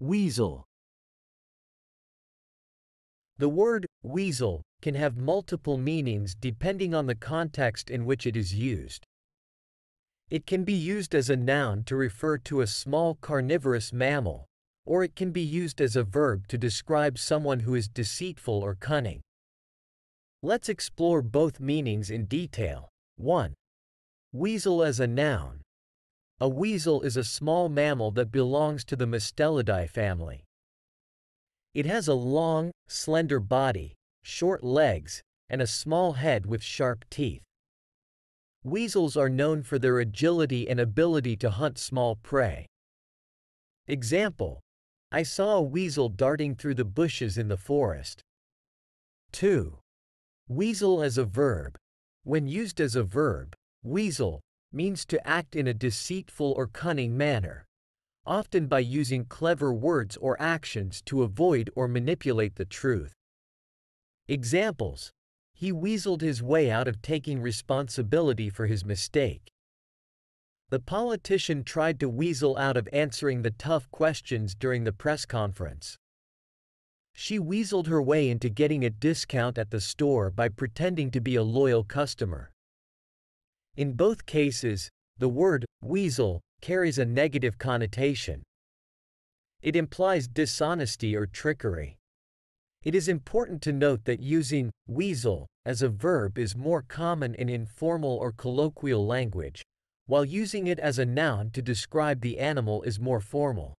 Weasel. The word weasel can have multiple meanings depending on the context in which it is used. It can be used as a noun to refer to a small carnivorous mammal, or it can be used as a verb to describe someone who is deceitful or cunning. Let's explore both meanings in detail. 1. Weasel as a noun. A weasel is a small mammal that belongs to the Mustelidae family. It has a long, slender body, short legs, and a small head with sharp teeth. Weasels are known for their agility and ability to hunt small prey. Example: I saw a weasel darting through the bushes in the forest. 2. Weasel as a verb. When used as a verb, weasel means to act in a deceitful or cunning manner, often by using clever words or actions to avoid or manipulate the truth. Examples: he weaseled his way out of taking responsibility for his mistake. The politician tried to weasel out of answering the tough questions during the press conference. She weaseled her way into getting a discount at the store by pretending to be a loyal customer. In both cases, the word weasel carries a negative connotation. It implies dishonesty or trickery. It is important to note that using weasel as a verb is more common in informal or colloquial language, while using it as a noun to describe the animal is more formal.